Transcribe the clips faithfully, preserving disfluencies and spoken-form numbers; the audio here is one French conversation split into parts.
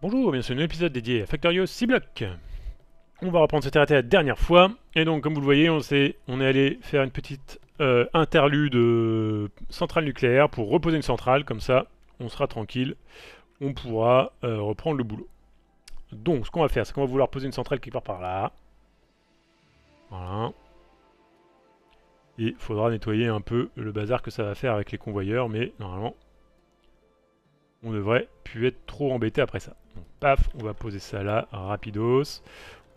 Bonjour, bienvenue sur un nouvel épisode dédié à Factorio SeaBlock. On va reprendre cette arrêté la dernière fois, et donc comme vous le voyez, on, on est allé faire une petite euh, interlude euh, centrale nucléaire pour reposer une centrale, comme ça on sera tranquille, on pourra euh, reprendre le boulot. Donc ce qu'on va faire, c'est qu'on va vouloir poser une centrale qui part par là. Voilà. Il faudra nettoyer un peu le bazar que ça va faire avec les convoyeurs, mais normalement, on devrait plus être trop embêté après ça. Donc paf, on va poser ça là, rapidos.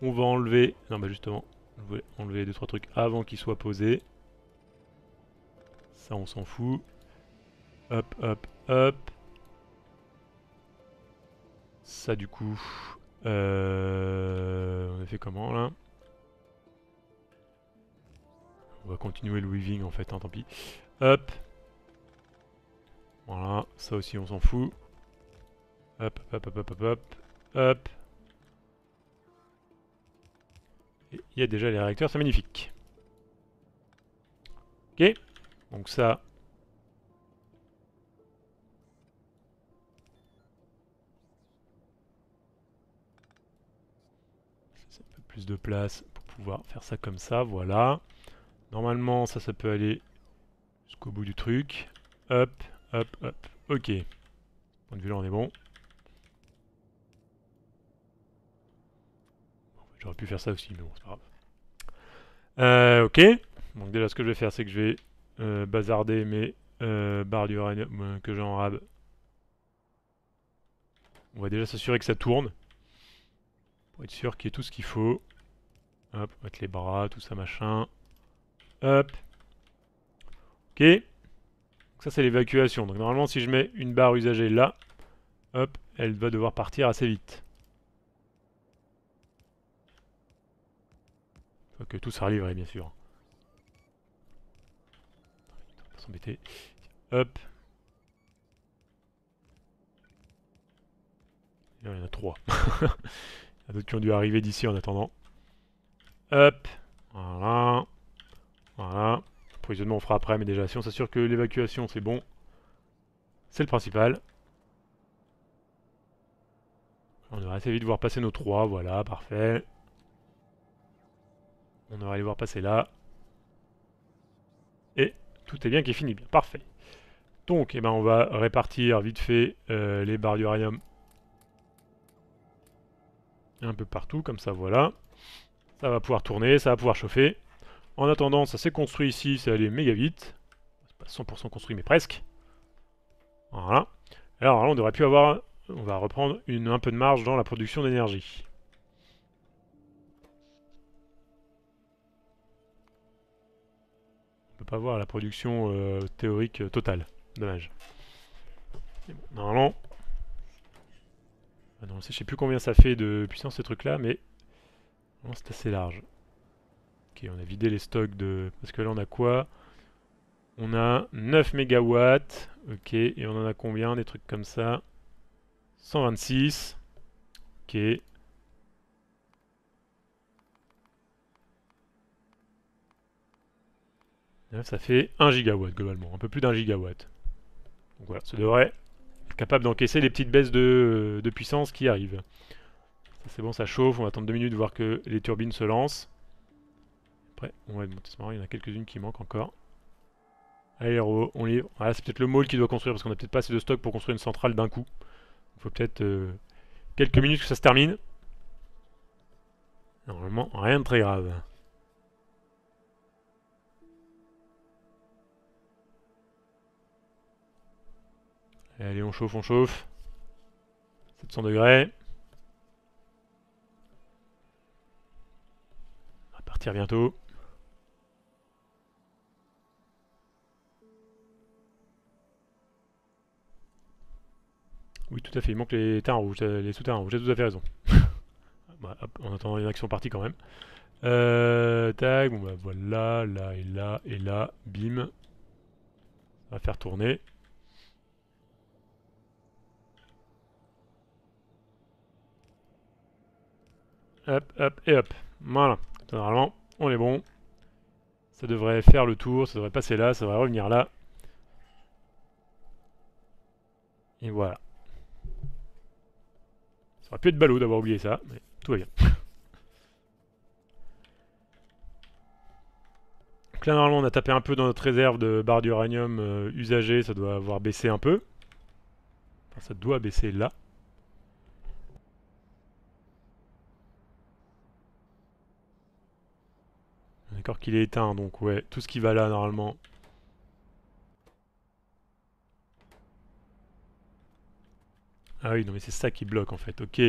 On va enlever... Non bah justement, je voulais enlever deux trois trucs avant qu'ils soient posés. Ça on s'en fout. Hop, hop, hop. Ça du coup... Euh... On a fait comment là ? On va continuer le weaving en fait, hein, tant pis. Hop. Voilà, ça aussi on s'en fout. Hop, hop, hop, hop, hop, hop, hop. Et il y a déjà les réacteurs, c'est magnifique. Ok, donc ça... Je fais un peu plus de place pour pouvoir faire ça comme ça, voilà. Normalement, ça, ça peut aller jusqu'au bout du truc. Hop, hop, hop. Ok. Du point de vue là, on est bon. J'aurais pu faire ça aussi, mais bon, c'est pas grave. Euh, ok. Donc déjà, ce que je vais faire, c'est que je vais euh, bazarder mes euh, barres d'uranium que j'ai en rab. On va déjà s'assurer que ça tourne. Pour être sûr qu'il y ait tout ce qu'il faut. Hop, mettre les bras, tout ça, machin. Hop. Ok. Donc ça c'est l'évacuation. Donc normalement si je mets une barre usagée là, hop, elle va devoir partir assez vite. Faut que tout sera livré bien sûr. On va pas s'embêter. Hop. Il y en a trois. Il y en a d'autres qui ont dû arriver d'ici en attendant. Hop. Voilà. Voilà, l'approvisionnement on fera après, mais déjà si on s'assure que l'évacuation c'est bon, c'est le principal. On devrait assez vite voir passer nos trois, voilà, parfait. On devrait les voir passer là. Et tout est bien qui est fini, bien, parfait. Donc, eh ben, on va répartir vite fait euh, les barres d'uranium un peu partout, comme ça, voilà. Ça va pouvoir tourner, ça va pouvoir chauffer. En attendant, ça s'est construit ici, ça allait méga vite. C'est pas cent pour cent construit, mais presque. Voilà. Alors là, on aurait pu avoir... On va reprendre une, un peu de marge dans la production d'énergie. On peut pas voir la production euh, théorique totale. Dommage. Bon, normalement... Ah non, je sais plus combien ça fait de puissance ces trucs-là, mais... Non, c'est assez large. Ok, on a vidé les stocks de... Parce que là, on a quoi? On a neuf mégawatts. Ok, et on en a combien? Des trucs comme ça. cent vingt-six. Ok. Là, ça fait un gigawatt, globalement. Un peu plus d'un gigawatt. Donc voilà, ça devrait être capable d'encaisser les petites baisses de, de puissance qui arrivent. Ça, c'est bon, ça chauffe. On va attendre deux minutes voir que les turbines se lancent. Après, on va monter ce moment, il y en a quelques-unes qui manquent encore. Allez, on livre. Voilà, c'est peut-être le mall qui doit construire, parce qu'on a peut-être pas assez de stock pour construire une centrale d'un coup. Il faut peut-être euh, quelques minutes que ça se termine. Normalement, rien de très grave. Allez, on chauffe, on chauffe. sept cents degrés. On va partir bientôt. Oui, tout à fait, il manque les terrains rouges, les souterrains rouges, j'ai tout à fait raison. Bah, hop, en attendant, il y en a qui sont partis quand même. Euh, tag, bon bah voilà, là et là et là, bim. On va faire tourner. Hop, hop et hop. Voilà, normalement, on est bon. Ça devrait faire le tour, ça devrait passer là, ça devrait revenir là. Et voilà. aurait pu être ballot d'avoir oublié ça, mais tout va bien. Donc là normalement on a tapé un peu dans notre réserve de barres d'uranium euh, usagées, ça doit avoir baissé un peu. Enfin, ça doit baisser là. D'accord qu'il est éteint, donc ouais, tout ce qui va là normalement. Ah oui, non mais c'est ça qui bloque en fait, ok.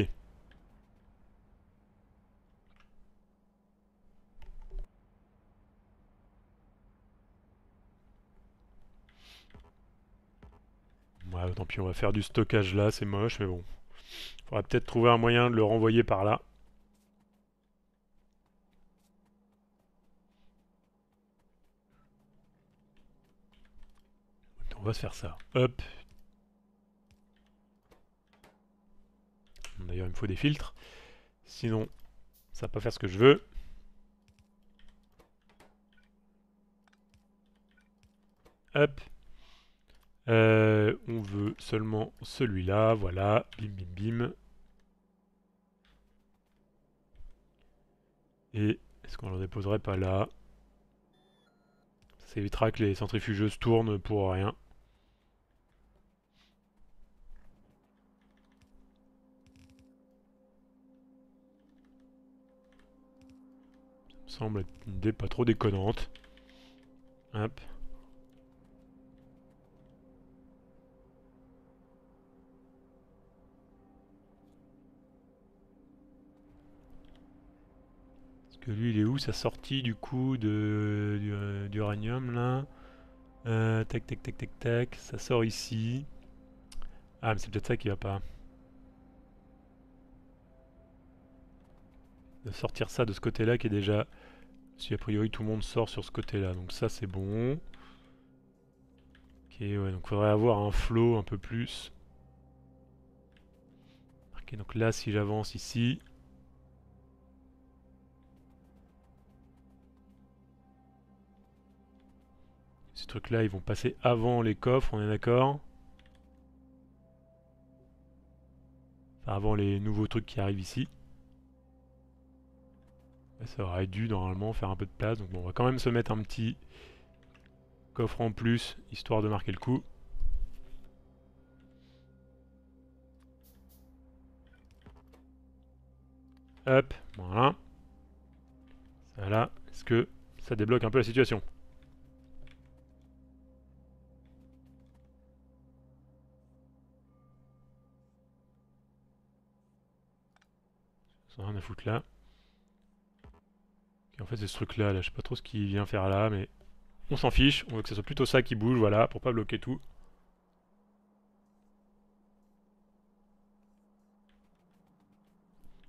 Ouais, tant pis, on va faire du stockage là, c'est moche, mais bon. Faudra peut-être trouver un moyen de le renvoyer par là. On va se faire ça. Hop. D'ailleurs, il me faut des filtres. Sinon, ça va pas faire ce que je veux. Hop. Euh, on veut seulement celui-là, voilà, bim bim bim. Et est-ce qu'on ne le déposerait pas là? Ça évitera que les centrifugeuses tournent pour rien. Ça me semble être une idée pas trop déconnante. Hop. Que lui il est où sa sortie du coup de d'uranium là, euh, tac tac tac tac tac, ça sort ici. Ah mais c'est peut-être ça qui va pas. De sortir ça de ce côté là qui est déjà, si a priori tout le monde sort sur ce côté là, donc ça c'est bon. Ok ouais, donc faudrait avoir un flow un peu plus. Ok, donc là si j'avance ici. Ces trucs-là, ils vont passer avant les coffres, on est d'accord? Enfin, avant les nouveaux trucs qui arrivent ici. Ça aurait dû, normalement, faire un peu de place. Donc bon, on va quand même se mettre un petit coffre en plus, histoire de marquer le coup. Hop, voilà. Voilà, est-ce que ça débloque un peu la situation? Rien à foutre là. Et en fait c'est ce truc là, là je sais pas trop ce qu'il vient faire là, mais on s'en fiche, on veut que ce soit plutôt ça qui bouge, voilà, pour pas bloquer tout.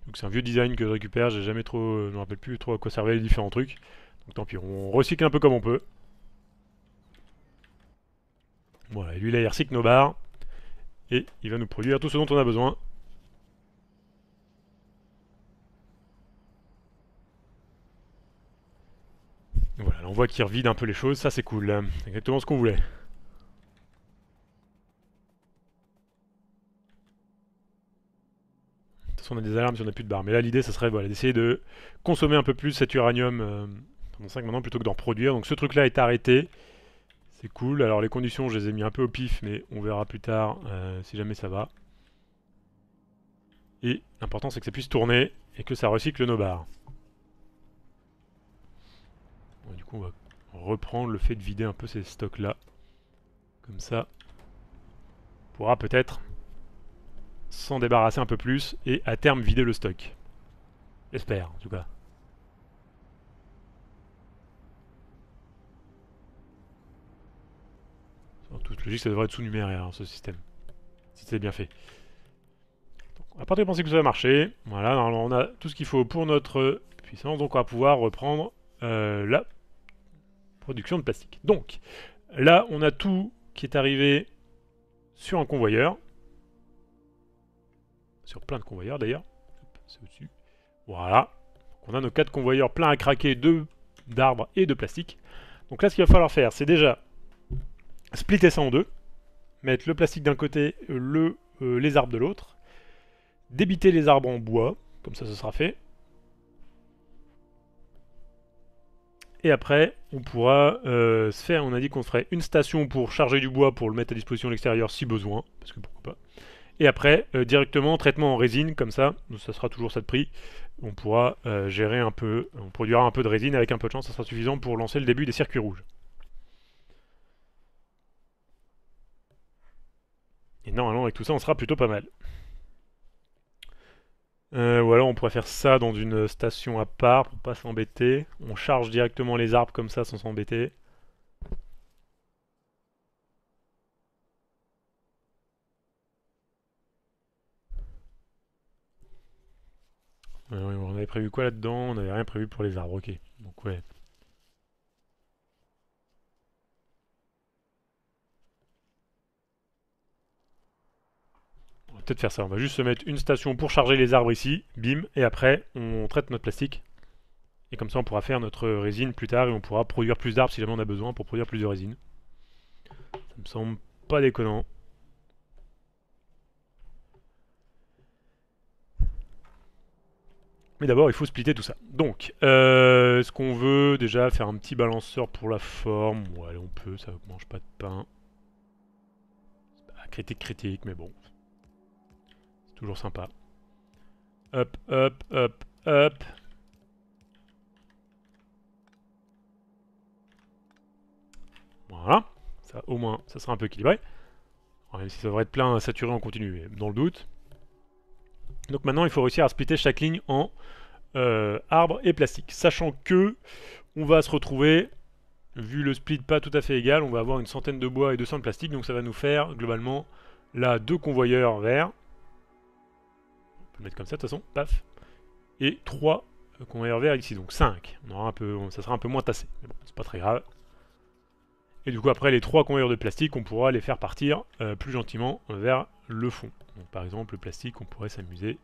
Donc c'est un vieux design que je récupère, j'ai jamais trop, je me rappelle plus trop à quoi servaient les différents trucs. Donc tant pis, on recycle un peu comme on peut. Voilà, et lui là il recycle nos barres, et il va nous produire tout ce dont on a besoin. Voilà, on voit qu'il revide un peu les choses, ça c'est cool, c'est exactement ce qu'on voulait. De toute façon on a des alarmes si on n'a plus de barres, mais là l'idée ça serait voilà, d'essayer de consommer un peu plus cet uranium euh, pendant cinq maintenant plutôt que d'en produire. Donc ce truc là est arrêté, c'est cool. Alors les conditions je les ai mis un peu au pif, mais on verra plus tard euh, si jamais ça va. Et l'important c'est que ça puisse tourner et que ça recycle nos barres. Du coup on va reprendre le fait de vider un peu ces stocks là, comme ça on pourra peut-être s'en débarrasser un peu plus et à terme vider le stock. J'espère en tout cas. En toute logique ça devrait être sous-numéraire hein, ce système, si c'est bien fait. Donc, on va partir de penser que ça va marcher, voilà, on a tout ce qu'il faut pour notre puissance, donc on va pouvoir reprendre euh, la production de plastique. Donc, là, on a tout qui est arrivé sur un convoyeur. Sur plein de convoyeurs, d'ailleurs. C'est au-dessus. Voilà. Donc, on a nos quatre convoyeurs pleins à craquer d'arbres et de plastique. Donc là, ce qu'il va falloir faire, c'est déjà splitter ça en deux. Mettre le plastique d'un côté, le, euh, les arbres de l'autre. débiter les arbres en bois, comme ça ce sera fait. Et après, on pourra euh, se faire, on a dit qu'on ferait une station pour charger du bois, pour le mettre à disposition de l'extérieur si besoin, parce que pourquoi pas. Et après, euh, directement, traitement en résine, comme ça, ça sera toujours ça de prix, on pourra euh, gérer un peu, on produira un peu de résine, avec un peu de chance, ça sera suffisant pour lancer le début des circuits rouges. Et normalement, avec tout ça, on sera plutôt pas mal. Euh, ou alors on pourrait faire ça dans une station à part pour pas s'embêter. On charge directement les arbres comme ça sans s'embêter. Alors, on avait prévu quoi là-dedans? On n'avait rien prévu pour les arbres, ok. Donc ouais. Peut-être faire ça, on va juste se mettre une station pour charger les arbres ici, bim, et après on traite notre plastique et comme ça on pourra faire notre résine plus tard et on pourra produire plus d'arbres si jamais on a besoin pour produire plus de résine. Ça me semble pas déconnant. Mais d'abord il faut splitter tout ça. Donc, euh, est-ce qu'on veut déjà faire un petit balanceur pour la forme? Ouais, on peut, ça ne mange pas de pain. Bah, critique critique, mais bon. Toujours sympa. Hop, hop, hop, hop. Voilà. Ça, au moins, ça sera un peu équilibré. Alors, même si ça devrait être plein, saturé en continu, mais dans le doute. Donc maintenant, il faut réussir à splitter chaque ligne en euh, arbre et plastique. Sachant que on va se retrouver, vu le split pas tout à fait égal, on va avoir une centaine de bois et deux cents de plastique. Donc ça va nous faire, globalement, là, deux convoyeurs verts. On peut le mettre comme ça de toute façon, paf, et trois euh, convoyeurs verts ici, donc cinq, on aura un peu, on, ça sera un peu moins tassé, mais bon, c'est pas très grave. Et du coup après les trois convoyeurs de plastique, on pourra les faire partir euh, plus gentiment vers le fond. Donc par exemple le plastique, on pourrait s'amuser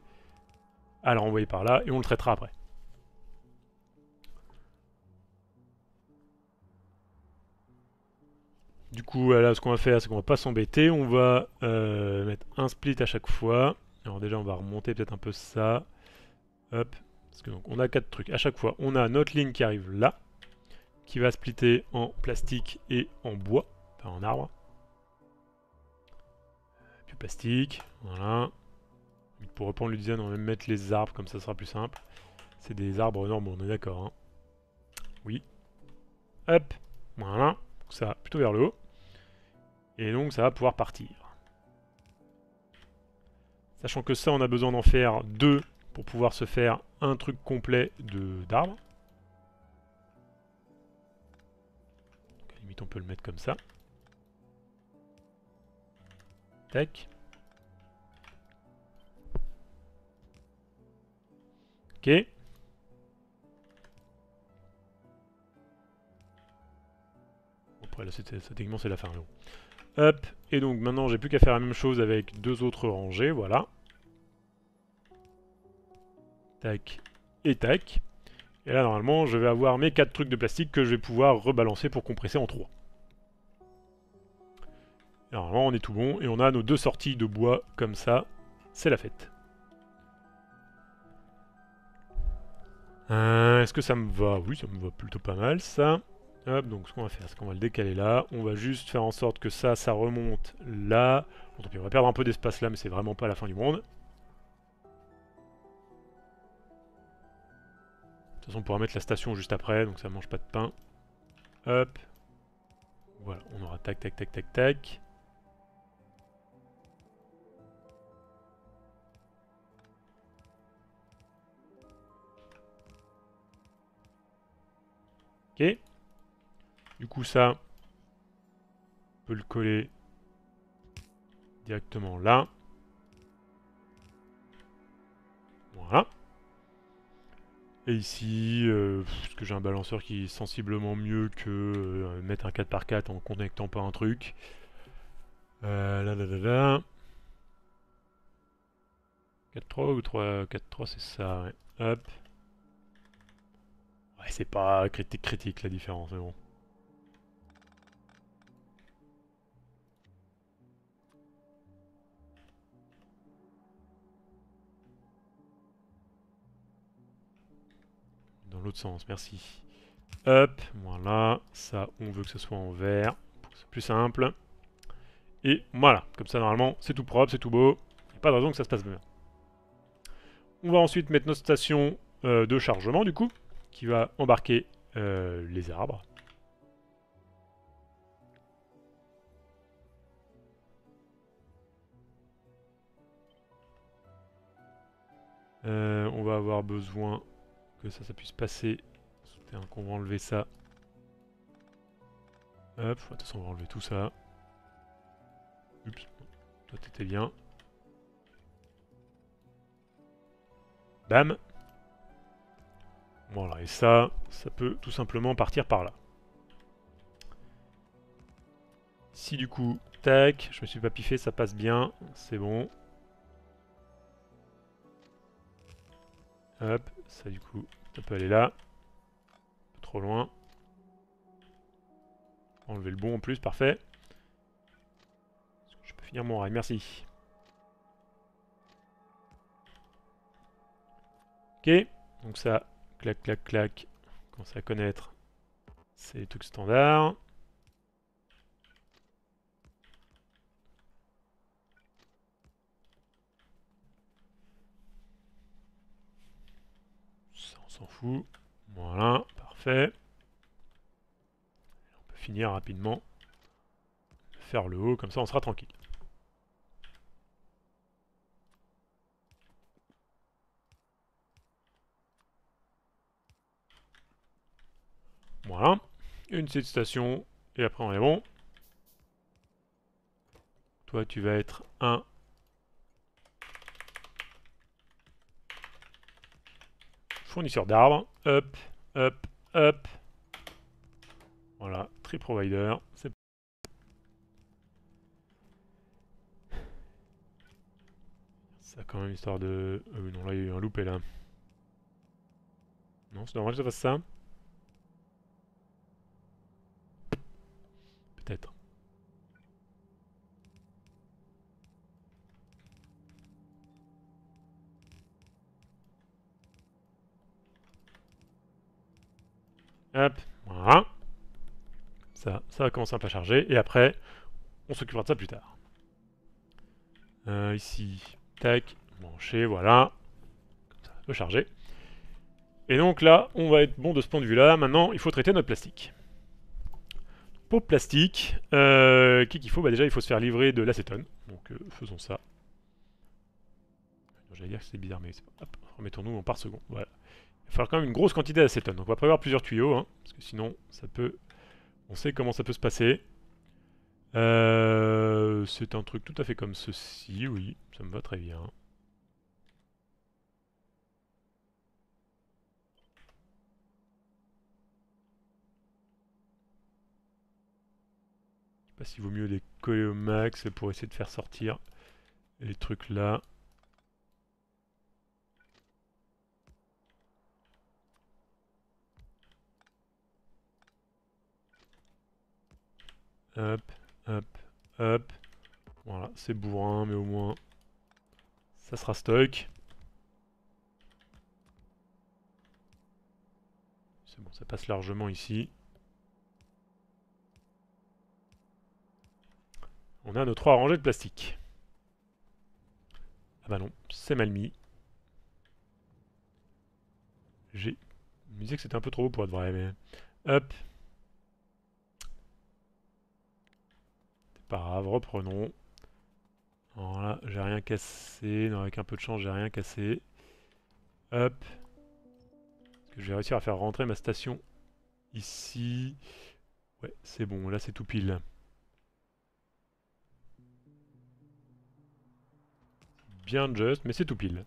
à le renvoyer par là, et on le traitera après. Du coup là ce qu'on va faire, c'est qu'on va pas s'embêter, on va euh, mettre un split à chaque fois. Alors déjà on va remonter peut-être un peu ça, hop, parce que donc on a quatre trucs à chaque fois. On a notre ligne qui arrive là, qui va splitter en plastique et en bois, enfin en arbre. Du plastique, voilà. Pour reprendre le design, on va même mettre les arbres, comme ça sera plus simple. C'est des arbres normaux, on est d'accord, hein. Oui. Hop, voilà, donc ça va plutôt vers le haut. Et donc ça va pouvoir partir. Sachant que ça, on a besoin d'en faire deux pour pouvoir se faire un truc complet d'arbres. À la limite, on peut le mettre comme ça. Tac. Ok. Après, là, techniquement, c'est la fin. Là. Hop, et donc maintenant j'ai plus qu'à faire la même chose avec deux autres rangées, voilà. Tac et tac. Et là normalement je vais avoir mes quatre trucs de plastique que je vais pouvoir rebalancer pour compresser en trois. Et normalement on est tout bon et on a nos deux sorties de bois comme ça, c'est la fête. Euh, Est-ce que ça me va? Oui, ça me va plutôt pas mal ça. Hop, donc ce qu'on va faire, c'est qu'on va le décaler là. On va juste faire en sorte que ça, ça remonte là. Bon, tant pis, on va perdre un peu d'espace là, mais c'est vraiment pas la fin du monde. De toute façon, on pourra mettre la station juste après, donc ça mange pas de pain. Hop. Voilà, on aura tac, tac, tac, tac, tac. Ok. Du coup ça, on peut le coller directement là. Voilà. Et ici, euh, parce que j'ai un balanceur qui est sensiblement mieux que euh, mettre un quatre par quatre en connectant pas un truc. Euh, là, là, là, là. quatre trois ou trois quatre trois, c'est ça, ouais. Hop. Ouais, c'est pas critique critique la différence, mais bon. dans l'autre sens, merci. Hop, voilà, ça on veut que ce soit en vert, pour que c'est plus simple. Et voilà, comme ça normalement c'est tout propre, c'est tout beau, il n'y a pas de raison que ça se passe bien. On va ensuite mettre notre station euh, de chargement du coup, qui va embarquer euh, les arbres. Euh, on va avoir besoin que ça, ça puisse passer. Qu'on va enlever ça. Hop, de toute façon on va enlever tout ça. Oups, toi t'étais bien. Bam. Voilà, et ça, ça peut tout simplement partir par là. Si du coup, tac, je me suis pas piffé, ça passe bien, c'est bon. Hop, ça du coup, ça peut aller là. Trop loin. Enlever le bon en plus, parfait. Est-ce que je peux finir mon rail, merci. Ok, donc ça, clac, clac, clac, commence à connaître. C'est les trucs standards. Ça, on s'en fout. Voilà. Fait. On peut finir rapidement, faire le haut, comme ça on sera tranquille. Voilà, une petite station, et après on est bon. Toi tu vas être un... fournisseur d'arbres, hop, hop. Hop. Voilà, tree provider, c'est ça quand même histoire de... Euh, non, là il y a eu un loupé là. Non, c'est normal que ça fasse ça. Peut-être. Hop, voilà. Ça, ça va commencer un peu à charger, et après, on s'occupera de ça plus tard. Euh, ici, tac, brancher, voilà. Comme ça, ça peut charger. Et donc là, on va être bon de ce point de vue-là. Maintenant, il faut traiter notre plastique. Pour plastique, euh, qu'est-ce qu'il faut? Bah déjà, il faut se faire livrer de l'acétone. Donc, euh, faisons ça. J'allais dire que c'est bizarre, mais c'est pas... Hop, remettons-nous en par seconde, voilà. Il va falloir quand même une grosse quantité d'acétone, donc on va prévoir plusieurs tuyaux, hein, parce que sinon ça peut, on sait comment ça peut se passer. Euh, c'est un truc tout à fait comme ceci, oui, ça me va très bien. Je sais pas s'il vaut mieux les coller au max pour essayer de faire sortir les trucs là. Hop, hop, hop. Voilà, c'est bourrin, mais au moins, ça sera stock. C'est bon, ça passe largement ici. On a nos trois rangées de plastique. Ah bah non, c'est mal mis. J'ai... Je me disais que c'était un peu trop beau pour être vrai, mais... Hop. Pas grave, reprenons. Voilà, j'ai rien cassé. Non, avec un peu de chance, j'ai rien cassé. Hop. Est-ce que je vais réussir à faire rentrer ma station ici? Ouais, c'est bon, là c'est tout pile. Bien juste, mais c'est tout pile.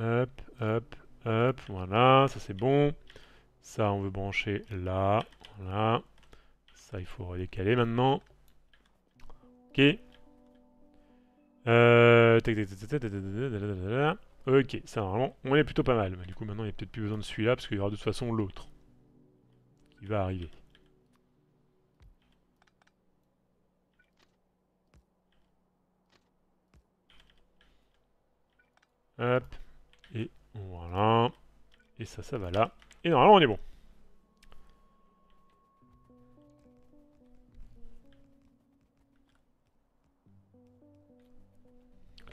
Hop, hop, hop, voilà, ça c'est bon. Ça, on veut brancher là, voilà. Ça, il faut redécaler maintenant. Ok. Euh... Ok, ça, normalement, on est plutôt pas mal. Mais du coup, maintenant, il n'y a peut-être plus besoin de celui-là, parce qu'il y aura de toute façon l'autre qui va arriver. Hop. Et voilà. Et ça, ça va là. Et normalement, on est bon.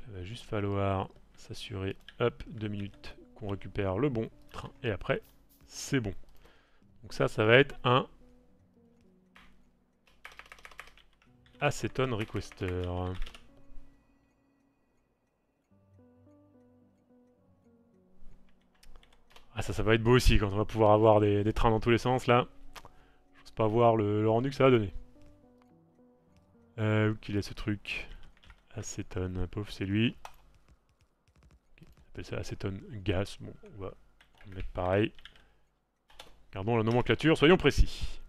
Il va juste falloir s'assurer, hop, deux minutes, qu'on récupère le bon train. Et après, c'est bon. Donc ça, ça va être un Acetone Requester. Ah ça, ça va être beau aussi quand on va pouvoir avoir des, des trains dans tous les sens là. Je n'ose pas voir le, le rendu que ça va donner. Euh, où qu'il est ce truc? Acétone, pauvre c'est lui. Okay, on appelle ça acétone gaz. Bon, on va mettre pareil. Gardons la nomenclature, soyons précis.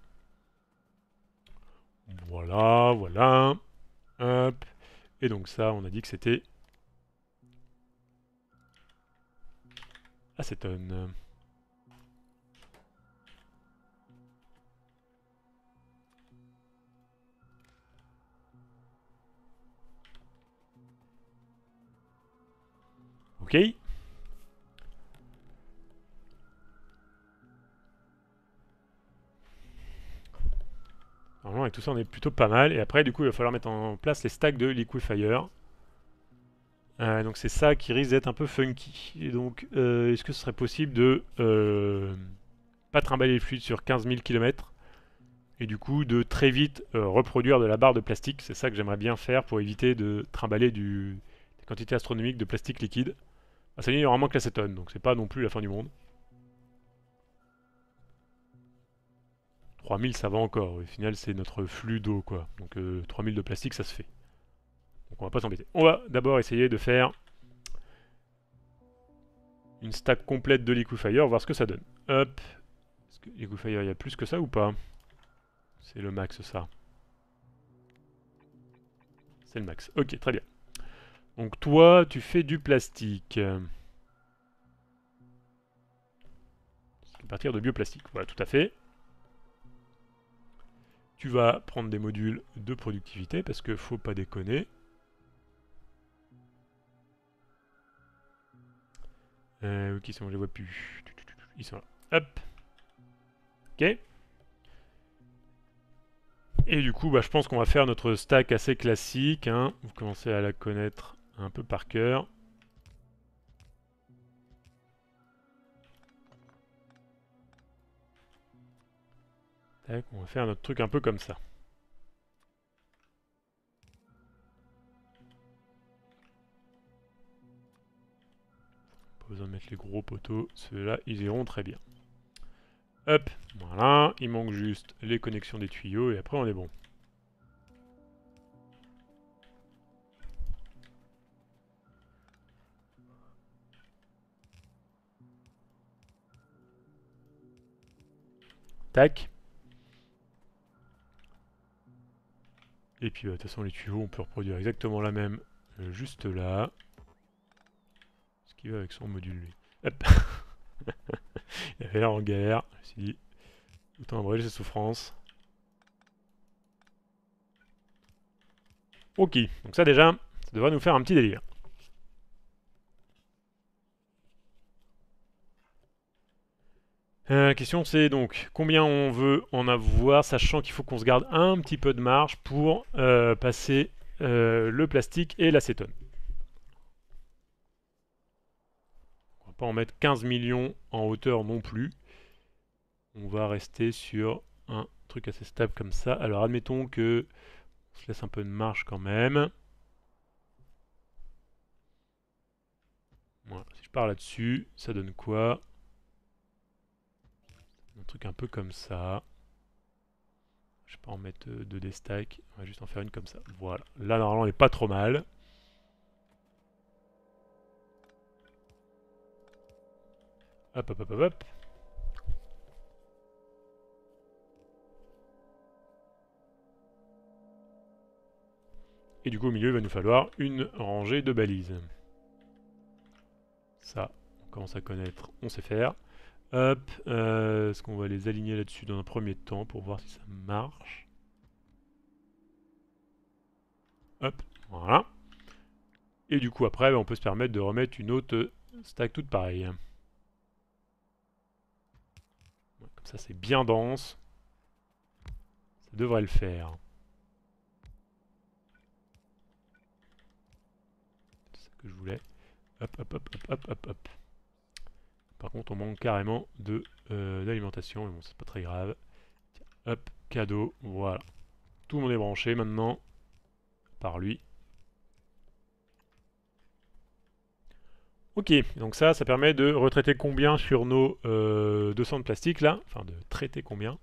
Voilà, voilà. Hop. Et donc ça, on a dit que c'était acétone. Ok. Normalement avec tout ça on est plutôt pas mal, et après du coup il va falloir mettre en place les stacks de liquefier. Euh, donc c'est ça qui risque d'être un peu funky. Et donc euh, est-ce que ce serait possible de euh, pas trimballer les fluides sur quinze mille kilomètres et du coup de très vite euh, reproduire de la barre de plastique? C'est ça que j'aimerais bien faire pour éviter de trimballer du, des quantités astronomiques de plastique liquide. Ah, ça y est, il en manque l'acétone, donc c'est pas non plus la fin du monde. trois mille ça va encore, au final c'est notre flux d'eau quoi, donc euh, trois mille de plastique ça se fait. Donc on va pas s'embêter. On va d'abord essayer de faire une stack complète de liquefier, voir ce que ça donne. Hop, est-ce que liquefier il y a plus que ça ou pas? C'est le max ça. C'est le max, ok très bien. Donc toi tu fais du plastique. C'est à partir de bioplastique, voilà tout à fait. Tu vas prendre des modules de productivité parce que faut pas déconner. Euh, qui sont, je les vois plus. Ils sont là. Hop. Ok. Et du coup, bah, je pense qu'on va faire notre stack assez classique. Hein. Vous commencez à la connaître un peu par cœur. Tac, on va faire notre truc un peu comme ça. Pas besoin de mettre les gros poteaux, ceux-là ils iront très bien. Hop, voilà, il manque juste les connexions des tuyaux et après on est bon. Tac. Et puis de toute façon les tuyaux on peut reproduire exactement la même euh, juste là. Ce qui va avec son module lui. Hop. Il avait l'air en galère, je me suis dit, autant abréger ses souffrances. Ok, donc ça déjà, ça devrait nous faire un petit délire. La euh, question c'est donc combien on veut en avoir, sachant qu'il faut qu'on se garde un petit peu de marge pour euh, passer euh, le plastique et l'acétone. On va pas en mettre quinze millions en hauteur non plus. On va rester sur un truc assez stable comme ça. Alors admettons que on se laisse un peu de marge quand même. Voilà, si je pars là-dessus, ça donne quoi ? Un truc un peu comme ça. Je vais pas en mettre deux des stacks. On va juste en faire une comme ça. Voilà. Là, normalement, on est pas trop mal. Hop, hop, hop, hop, hop. Et du coup, au milieu, il va nous falloir une rangée de balises. Ça, on commence à connaître. On sait faire. Hop, euh, est-ce qu'on va les aligner là-dessus dans un premier temps pour voir si ça marche? Hop, voilà. Et du coup après on peut se permettre de remettre une autre stack toute pareille. Comme ça c'est bien dense. Ça devrait le faire. C'est ça que je voulais. Hop hop hop hop hop hop hop. Par contre on manque carrément de euh, d'alimentation, mais bon c'est pas très grave. Tiens, hop, cadeau, voilà. Tout le monde est branché maintenant. Par lui. Ok, donc ça, ça permet de retraiter combien sur nos euh, deux cents de plastique là? Enfin, de traiter combien?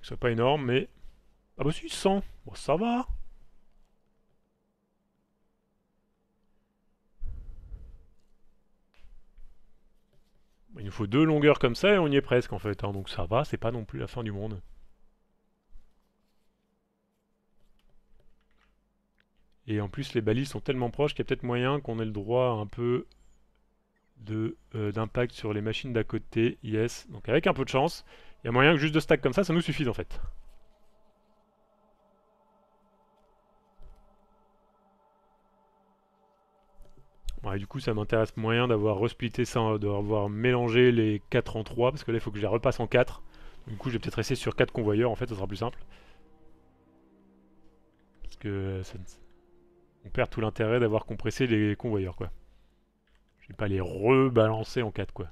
Que ce soit pas énorme, mais... Ah bah si, cent! Bon, ça va! Il nous faut deux longueurs comme ça et on y est presque en fait, hein, donc ça va, c'est pas non plus la fin du monde. Et en plus les balises sont tellement proches qu'il y a peut-être moyen qu'on ait le droit à un peu d'impact euh, sur les machines d'à côté. Yes, donc avec un peu de chance, il y a moyen que juste deux stacks comme ça, ça nous suffise en fait. Bon, et du coup ça m'intéresse moyen d'avoir resplitté ça, d'avoir mélangé les quatre en trois, parce que là il faut que je les repasse en quatre. Du coup je vais peut-être rester sur quatre convoyeurs en fait, ça sera plus simple. Parce que ça ne... On perd tout l'intérêt d'avoir compressé les convoyeurs, quoi. Je vais pas les rebalancer en quatre, quoi.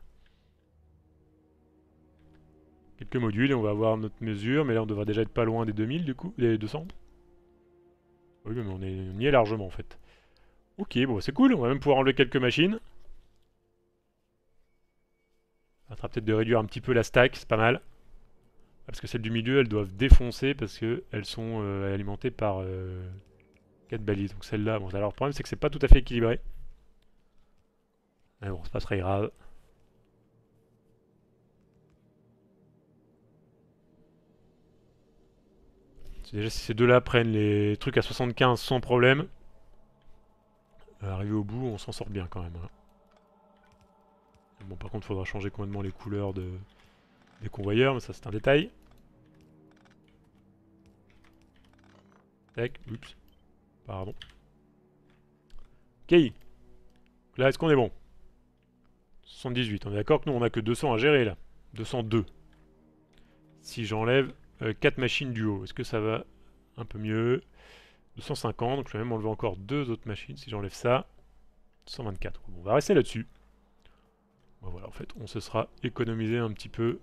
Quelques modules et on va avoir notre mesure, mais là on devrait déjà être pas loin des deux mille, du coup, des deux cents. Oui, mais on, est, on y est largement, en fait. Ok, bon, c'est cool, on va même pouvoir enlever quelques machines. Ça sera peut-être de réduire un petit peu la stack, c'est pas mal. Parce que celles du milieu, elles doivent défoncer, parce qu'elles sont euh, alimentées par... Euh, quatre balises, donc celle-là, bon alors le problème c'est que c'est pas tout à fait équilibré. Mais bon, c'est pas très grave. Déjà si ces deux-là prennent les trucs à soixante-quinze sans problème, arrivé au bout on s'en sort bien quand même. Hein. Bon par contre faudra changer complètement les couleurs de... des convoyeurs, mais ça c'est un détail. Tac, oups. Pardon. Ok. Là, est-ce qu'on est bon? soixante-dix-huit. On est d'accord que nous, on n'a que deux cents à gérer, là. deux cent deux. Si j'enlève euh, quatre machines du haut, est-ce que ça va un peu mieux? Deux cent cinquante. Donc, je vais même enlever encore deux autres machines. Si j'enlève ça, cent vingt-quatre. On va rester là-dessus. Bon, voilà, en fait, on se sera économisé un petit peu.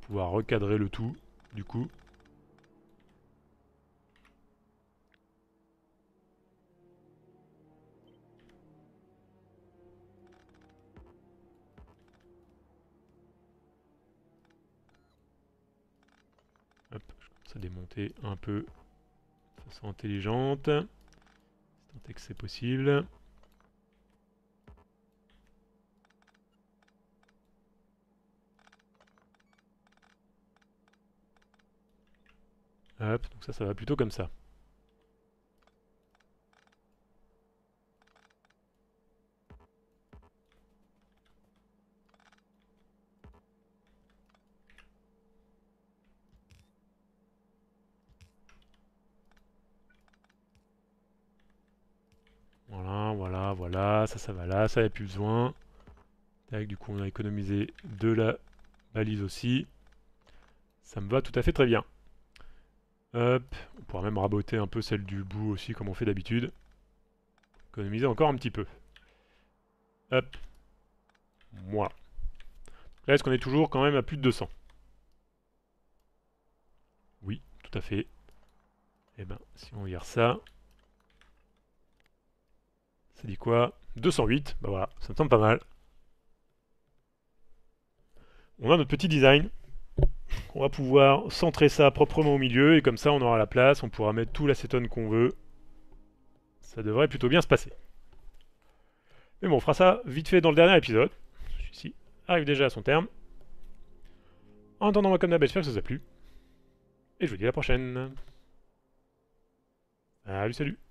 Pouvoir recadrer le tout, du coup. Démonter un peu de façon intelligente. C'est un texte, c'est possible. Hop, donc ça, ça va plutôt comme ça. Voilà, ça, ça va là, ça n'a plus besoin. Tac, du coup, on a économisé de la balise aussi. Ça me va tout à fait très bien. Hop, on pourra même raboter un peu celle du bout aussi, comme on fait d'habitude. Économiser encore un petit peu. Hop, voilà. Là, est-ce qu'on est toujours quand même à plus de deux cents? Oui, tout à fait. Et ben, si on regarde ça... Ça dit quoi? deux cent huit, bah voilà, ça me semble pas mal. On a notre petit design. On va pouvoir centrer ça proprement au milieu, et comme ça on aura la place, on pourra mettre tout l'acétone qu'on veut. Ça devrait plutôt bien se passer. Mais bon, on fera ça vite fait dans le dernier épisode. Celui-ci arrive déjà à son terme. En attendant, moi comme d'hab, j'espère que ça vous a plu. Et je vous dis à la prochaine. Salut, salut!